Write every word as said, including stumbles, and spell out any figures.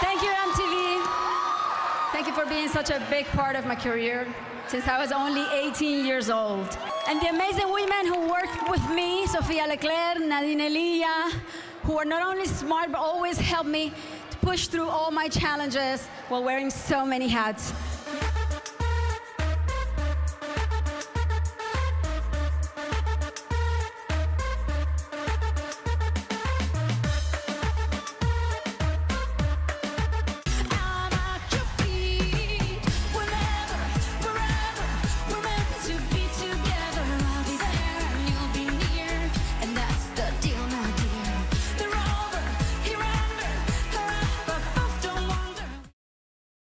Thank you, M T V. Thank you for being such a big part of my career since I was only eighteen years old. And the amazing women who worked with me, Sophia Leclerc, Nadine Elia, who are not only smart, but always helped me to push through all my challenges while wearing so many hats.